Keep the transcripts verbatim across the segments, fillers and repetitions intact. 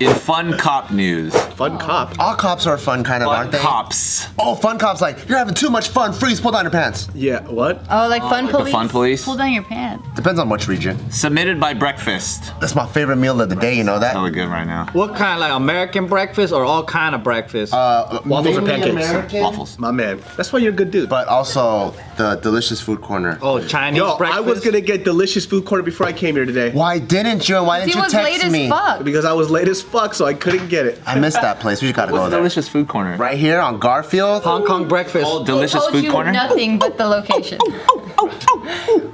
In fun cop news. Fun cop? All cops are fun, kind of, fun aren't they? Fun cops. Oh, fun cops, like, you're having too much fun, freeze, pull down your pants. Yeah, what? Oh, like uh, fun like police? The fun police? Pull down your pants. Depends on which region. Submitted by breakfast. That's my favorite meal of the breakfast. Day, you know that? Hella good right now. What kind, like American breakfast or all kind of breakfast? Uh, Waffles or pancakes? American? Waffles. My man, that's why you're a good dude. But also, the delicious food corner. Oh, Chinese Yo, breakfast? I was gonna get delicious food corner before I came here today. Why didn't you? Why didn't you text me? Because he was late as fuck. Because I was late as fuck. Fuck, so I couldn't get it. I missed that place. We just gotta What's go the there. Delicious food corner. Right here on Garfield. Hong Kong breakfast. Oh, delicious food you corner. Nothing but the location.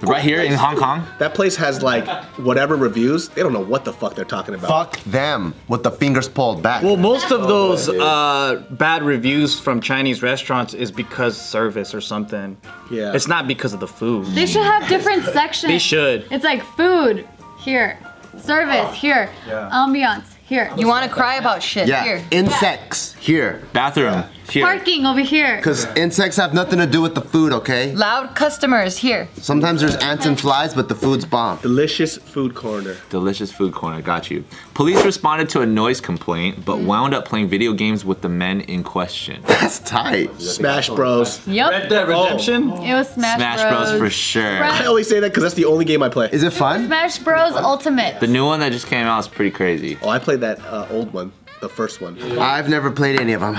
Right here in Hong Kong. That place has like whatever reviews. They don't know what the fuck they're talking about. Fuck them with the fingers pulled back. Well, most of those uh, bad reviews from Chinese restaurants is because service or something. Yeah. It's not because of the food. They should have different sections. They should. It's like food here, service here, yeah. ambiance. Here. You want to cry about shit. Yeah. Here. Insects. Yeah. Here. Bathroom. Yeah. Here. Parking over here. Because insects have nothing to do with the food, okay? Loud customers here. Sometimes there's ants and flies, but the food's bomb. Delicious food corner. Delicious food corner. Got you. Police responded to a noise complaint, but wound up playing video games with the men in question. That's tight. Smash Bros. Yep. Red Dead Redemption? Oh. It was Smash, Smash Bros. Smash Bros for sure. Smash. I only say that because that's the only game I play. Is it fun? It was Smash Bros Ultimate. The new one that just came out is pretty crazy. Oh, I played that uh, old one. The first one. I've never played any of them.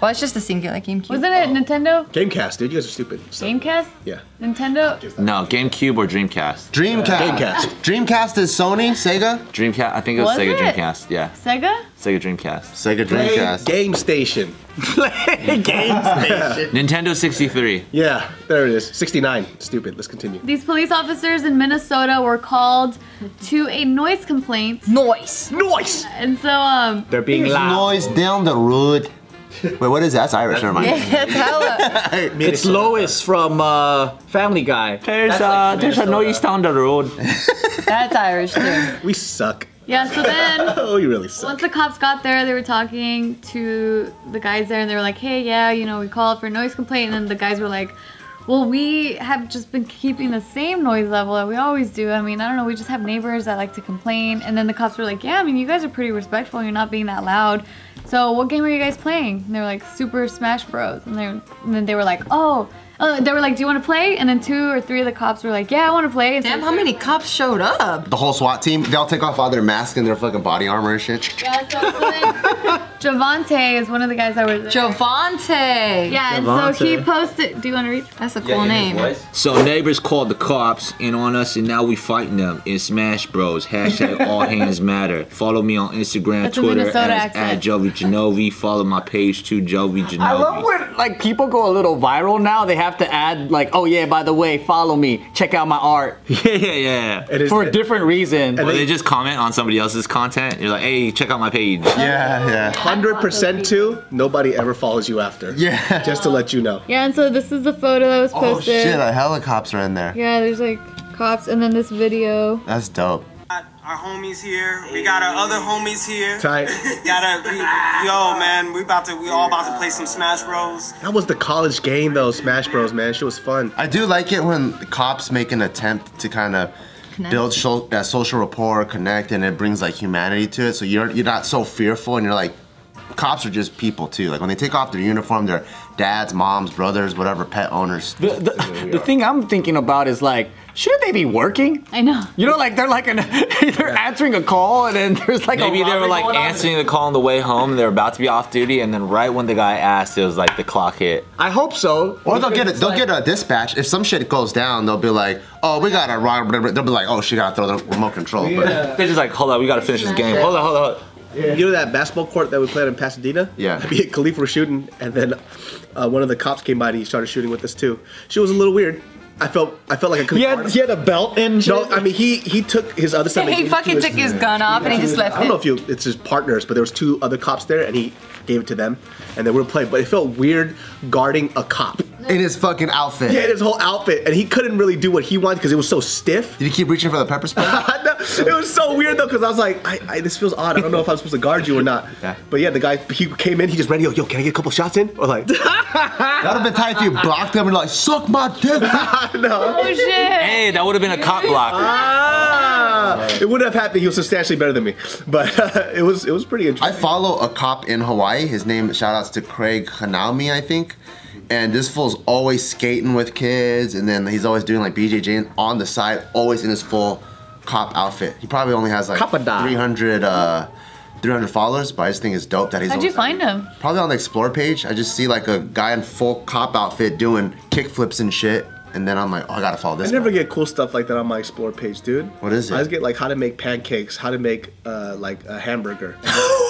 Well, it's just a singular GameCube. Wasn't it oh. Nintendo? Gamecast, dude. You guys are stupid. So. Gamecast? Yeah. Nintendo? No, GameCube or Dreamcast. Dreamcast. Yeah. Gamecast. Dreamcast is Sony, Sega? Dreamcast. I think it was, was Sega it? Dreamcast. Yeah. Sega? Sega Dreamcast. Sega Dreamcast. Play Game Station. Play Game Station. Nintendo sixty-three. Yeah, there it is. sixty-nine. Stupid. Let's continue. These police officers in Minnesota were called to a noise complaint. Noise. Noise. And so um. They're being loud. Noise down the road. Wait, what is that? That's Irish, never mind. Yeah, it's hella. It's Lois from uh, Family Guy. There's a like there's a noise down the road. That's Irish too. We suck. Yeah, so then, oh, you really suck. Once the cops got there, they were talking to the guys there, and they were like, hey, yeah, you know, we called for a noise complaint, and then the guys were like, well, we have just been keeping the same noise level that we always do. I mean, I don't know, we just have neighbors that like to complain, and then the cops were like, yeah, I mean, you guys are pretty respectful, you're not being that loud, so what game are you guys playing? And they were like, Super Smash Bros, and, and then they were like, oh, Uh, they were like, do you want to play? And then two or three of the cops were like, yeah, I want to play. And Damn, so how many cops showed up? The whole SWAT team. They all take off all their masks and their fucking body armor and shit. Yeah, so, so then Javante is one of the guys that was there. Javante! Yeah, Javante. And so he posted, do you want to read? That's a cool yeah, name. So neighbors called the cops in on us and now we fighting them in Smash Bros. Hashtag all hands matter. Follow me on Instagram, That's Twitter, at, at Jovi Genovi. Follow my page too, Jovi Genovi. I love where like people go a little viral now. They have to add like, oh yeah, by the way, follow me, check out my art. Yeah, yeah, yeah. It is, for a different reason. Or they, they just comment on somebody else's content. You're like, hey, check out my page. Yeah, yeah. one hundred percent too, nobody ever follows you after. Yeah. Just to let you know. Yeah, and so this is the photo that was posted. Oh shit, a helicopter in there. Yeah, there's like cops and then this video. That's dope. Our homies here. We got our other homies here. Tight. Gotta, we, yo, man, we about to, we all about to play some Smash Bros. That was the college game, though. Smash Bros, man, shit was fun. I do like it when the cops make an attempt to kind of build so, uh, social rapport, connect, and it brings like humanity to it. So you're you're not so fearful, and you're like, cops are just people too. Like when they take off their uniform, they're dads, moms, brothers, whatever, pet owners. The the, the thing I'm thinking about is like, shouldn't they be working? I know. You know, like they're like an, they're answering a call and then there's like maybe a they were like answering the call on the way home. They're about to be off duty and then right when the guy asked, it was like the clock hit. I hope so. Or they'll get a, they'll like, get a dispatch. If some shit goes down, they'll be like, oh, we got a robbery. They'll be like, oh, she gotta throw the remote control. Yeah. But they're just like, hold on, we gotta finish this game. Hold on, hold on. Hold on. Yeah. You know that basketball court that we played in Pasadena? Yeah. Me and Khalif were shooting, and then uh, one of the cops came by and he started shooting with us too. She was a little weird. I felt, I felt like I couldn't. He had, he had a belt in. No, I mean he he took his other side. Yeah, he fucking took his, his gun off and he just left it. I don't know if you, it's his partners, but there was two other cops there, and he gave it to them, and they were playing. But it felt weird guarding a cop. In his fucking outfit. Yeah, in his whole outfit. And he couldn't really do what he wanted because it was so stiff. Did he keep reaching for the pepper spray? No, it was so weird though because I was like, I, I, this feels odd. I don't know if I'm supposed to guard you or not. Yeah. But yeah, the guy, he came in, he just radioed, yo, can I get a couple shots in? Or like, that would have been tight if you blocked him and like, suck my dick. No. Oh shit. Hey, that would have been a cop block. Ah. uh, right. It would have happened. He was substantially better than me, but uh, it was it was pretty interesting. I follow a cop in Hawaii. His name, shout outs to Craig Hanami, I think. And this fool's always skating with kids, and then he's always doing like B J J on the side, always in his full cop outfit. He probably only has like three hundred uh, three hundred followers, but I just think it's dope that he's. How'd you find him? Probably on the Explore page. I just see like a guy in full cop outfit doing kickflips and shit, and then I'm like, oh, I gotta follow this. I never get cool stuff like that on my Explore page, dude. What is it? I just get like how to make pancakes, how to make uh, like a hamburger.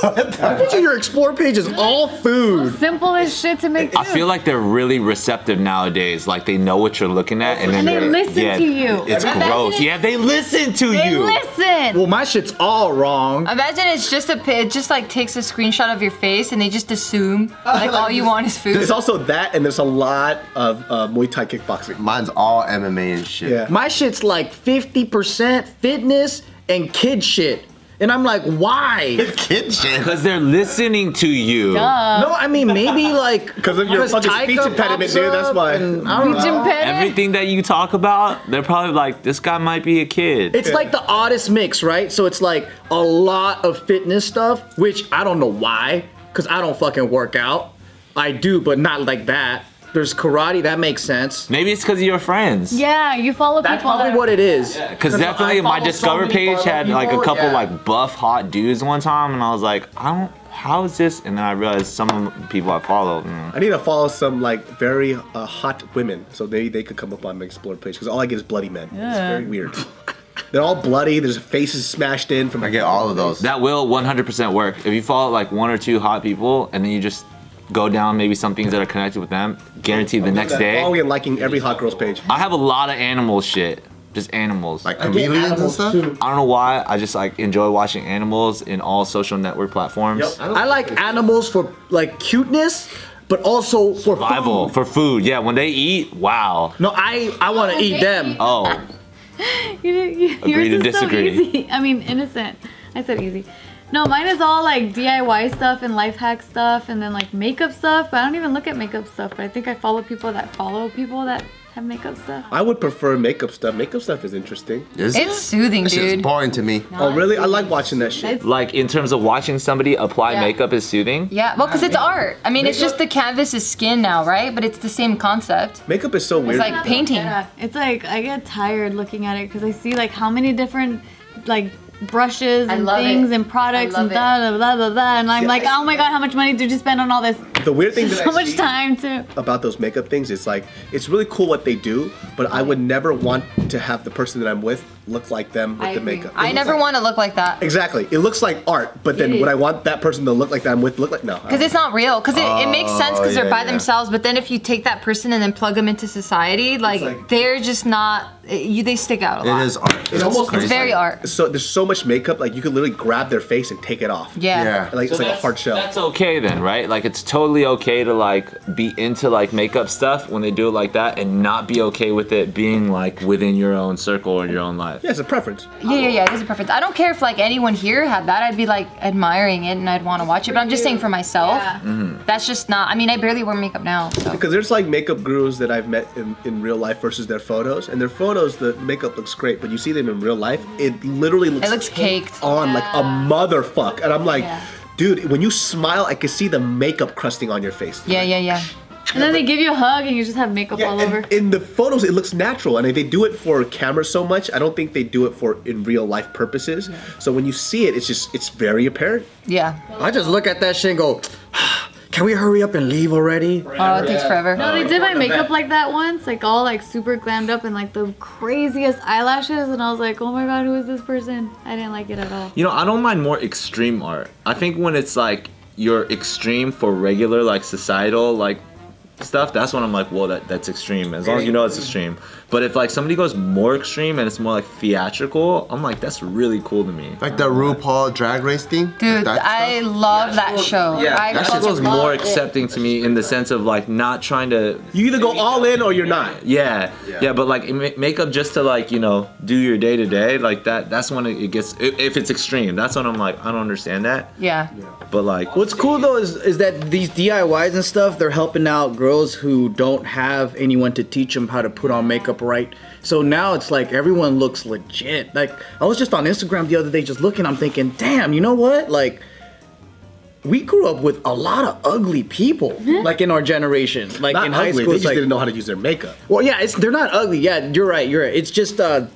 I picture your Explore page is all food. Simple as shit to make. I feel like they're really receptive nowadays. Like they know what you're looking at, and, and then they listen yeah, to you. It's Imagine gross. It, yeah, they listen to they you. They listen. Well, my shit's all wrong. Imagine it's just a it just like takes a screenshot of your face, and they just assume like all you want is food. There's also that, and there's a lot of uh, Muay Thai kickboxing. Mine's all M M A and shit. Yeah. My shit's like fifty percent fitness and kid shit. And I'm like, why? Because they're listening to you. Duh. No, I mean, maybe like. Because of your fucking speech impediment, dude. That's why. And, I don't know. Everything that you talk about, they're probably like, this guy might be a kid. It's yeah. like the oddest mix, right? So it's like a lot of fitness stuff, which I don't know why. Because I don't fucking work out. I do, but not like that. There's karate, that makes sense. Maybe it's because of your friends. Yeah, you follow people. That's probably what it is. Because definitely my Discover page had like a couple like buff hot dudes one time, and I was like, I don't, how is this? And then I realized some of the people I follow. Mm. I need to follow some like very uh, hot women, so they, they could come up on my Explore page, because all I get is bloody men. Yeah. It's very weird. They're all bloody, there's faces smashed in from- I get all of those. That will one hundred percent work. If you follow like one or two hot people, and then you just go down maybe some things that are connected with them, guaranteed the next day. All we are liking every hot girl's page. I have a lot of animal shit. Just animals. Like chameleons and stuff? Too. I don't know why, I just like enjoy watching animals in all social network platforms. Yep. I, I like animals for like cuteness, but also for survival, food. for food, yeah, when they eat, wow. No, I, I wanna oh, eat them. Eat. Oh. you, you, Agree to disagree. So easy. I mean, innocent. I said easy. No, mine is all like D I Y stuff and life hack stuff and then like makeup stuff, but I don't even look at makeup stuff, but I think I follow people that follow people that have makeup stuff. I would prefer makeup stuff. Makeup stuff is interesting. It's, it's soothing, dude. It's boring to me. Not oh, really? I like watching that shit. It's, like in terms of watching somebody apply yeah. makeup is soothing? Yeah, well, because it's art. I mean, makeup? It's just the canvas is skin now, right? But it's the same concept. Makeup is so weird. It's like painting. Yeah. It's like, I get tired looking at it because I see like how many different like brushes and things it. and products and blah, blah, blah, blah, blah. And I'm yeah, like, oh my God, how much money did you spend on all this? The weird thing that so much time too. about those makeup things is like, it's really cool what they do, but I would never want to have the person that I'm with look like them with I the agree. makeup. It I never like, want to look like that. Exactly. It looks like art, but then would I want that person to look like that I'm with look like, no. Because it's not real. Because it, oh, it makes sense because yeah, they're by yeah. themselves, but then if you take that person and then plug them into society, like, like they're just not, it, you, they stick out a lot. It is art. It's, it's almost crazy. It's very art. So there's so much makeup, like you could literally grab their face and take it off. Yeah. yeah. Like, so it's like a hard shell. That's okay then, right? Like it's totally okay to like be into like makeup stuff when they do it like that and not be okay with it being like within your own circle or your own life. Yeah, it's a preference. Yeah, yeah, yeah, it is a preference. I don't care if like anyone here had that. I'd be like admiring it and I'd want to watch it, but I'm just saying for myself, yeah. mm-hmm. that's just not, I mean, I barely wear makeup now. So. Because there's like makeup gurus that I've met in, in real life versus their photos, and their photos, the makeup looks great, but you see them in real life, it literally looks, it looks caked on yeah. like a motherfucker. And I'm like, yeah. dude, when you smile, I can see the makeup crusting on your face. Yeah, yeah, yeah. And then they give you a hug and you just have makeup yeah, all over. In the photos, it looks natural. And they do it for camera so much, I don't think they do it for in real life purposes. Yeah. So when you see it, it's just, it's very apparent. Yeah. I just look at that shit and go, can we hurry up and leave already? Forever. Oh, it takes forever. No, they did my makeup like that once, like all like super glammed up and like the craziest eyelashes, and I was like, oh my God, who is this person? I didn't like it at all. You know, I don't mind more extreme art. I think when it's like, you're extreme for regular, like societal, like stuff, that's when I'm like, whoa, that, that's extreme. As long as you know it's extreme. But if like somebody goes more extreme and it's more like theatrical, I'm like, that's really cool to me. Like the RuPaul Drag Race thing? Dude, like I love that show. Yeah, I that shit was more accepting to me in the sense of like not trying to... You either go all in or you're not. Yeah, yeah, yeah but like makeup just to like, you know, do your day to day, like that, that's when it gets, if it's extreme, that's when I'm like, I don't understand that. Yeah. But like... What's cool though is, is that these D I Ys and stuff, they're helping out girls girls who don't have anyone to teach them how to put on makeup right. So now it's like everyone looks legit. Like, I was just on Instagram the other day just looking, I'm thinking, damn, you know what? Like, we grew up with a lot of ugly people, like in our generation. Like not in high ugly, school, they just like, didn't know how to use their makeup. Well, yeah, it's, they're not ugly. Yeah, you're right. You're right. It's just uh,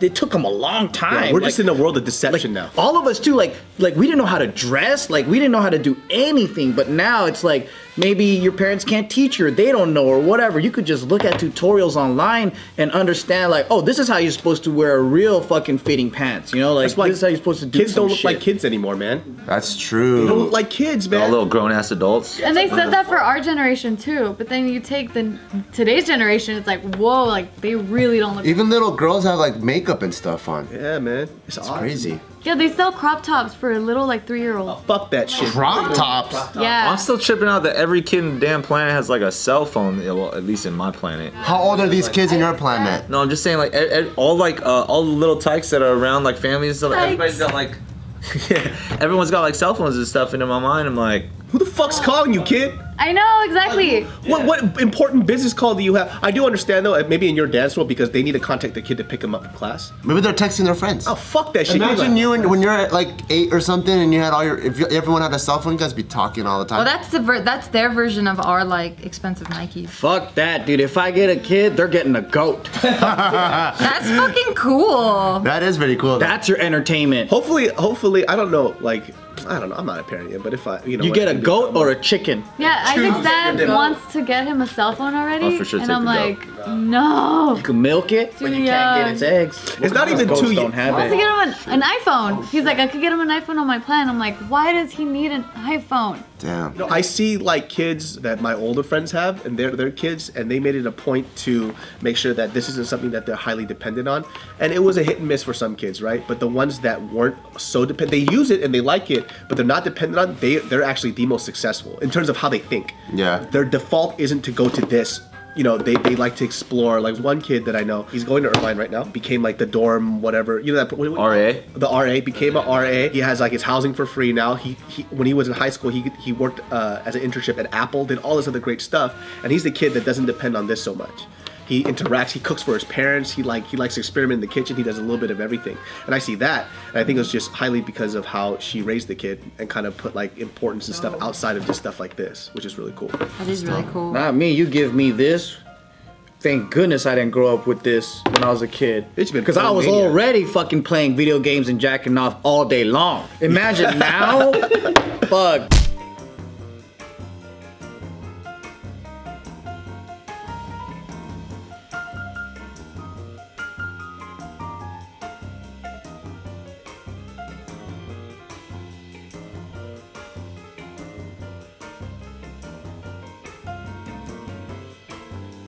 it took them a long time. Yeah, we're like, just in a world of deception like, now. All of us too. Like, like we didn't know how to dress. Like, we didn't know how to do anything. But now it's like maybe your parents can't teach you, or they don't know, or whatever. You could just look at tutorials online and understand. Like, oh, this is how you're supposed to wear a real fucking fitting pants. You know, like this is how you're supposed to do. Kids don't look like kids anymore, man. That's true. They don't look like kids, man. They're all little grown ass adults. And they said that for our generation too. But then you take the today's generation, it's like, whoa, like they really don't look. Even little girls have like makeup and stuff on. Yeah, man. It's, it's crazy. Yeah, they sell crop tops for a little like three year old. Oh, fuck that shit. Crop tops? Yeah. I'm still tripping out that every kid in the damn planet has like a cell phone, well, at least in my planet. How old are these like, kids in your planet? No, I'm just saying like all like uh, all the little tykes that are around like families and stuff, like, everybody's got like, yeah, everyone's got like cell phones and stuff, and in my mind I'm like, who the fuck's calling you, kid? I know, exactly. What, what important business call do you have? I do understand though, maybe in your dance world, because they need to contact the kid to pick him up from class. Maybe they're texting their friends. Oh, fuck that shit. Imagine you, and when you're like eight or something and you had all your, if you, everyone had a cell phone, you guys be talking all the time. Well, that's the ver that's their version of our like expensive Nikes. Fuck that, dude. If I get a kid, they're getting a goat. That's fucking cool. That is pretty cool though. That's your entertainment. Hopefully, hopefully, I don't know, like, I don't know, I'm not a parent yet, but if I, you know. You get a goat or a chicken. Yeah, I think Dad wants to get him a cell phone already, oh, for sure, and I'm like, no. You can milk it, but you can't get its eggs. It's not even too young. He wants to get him an, an iPhone. He's like, I could get him an iPhone on my plan. I'm like, why does he need an iPhone? Damn. No, I see like kids that my older friends have, and they're their kids, and they made it a point to make sure that this isn't something that they're highly dependent on. And it was a hit and miss for some kids, right? But the ones that weren't so dependent, they use it and they like it, but they're not dependent on, they, they're actually the most successful in terms of how they think. Yeah. Their default isn't to go to this. You know, they, they like to explore. Like one kid that I know, he's going to Irvine right now, became like the dorm, whatever. You know that what, what, R A? The R A, became an R A. He has like his housing for free now. He, he when he was in high school, he, he worked uh, as an internship at Apple, did all this other great stuff. And he's the kid that doesn't depend on this so much. He interacts, he cooks for his parents, he like he likes to experiment in the kitchen, he does a little bit of everything. And I see that, and I think it was just highly because of how she raised the kid and kind of put like importance and stuff outside of just stuff like this, which is really cool. That is really cool. Not me, you give me this. Thank goodness I didn't grow up with this when I was a kid. Because I was already fucking playing video games and jacking off all day long. Imagine now? Fuck.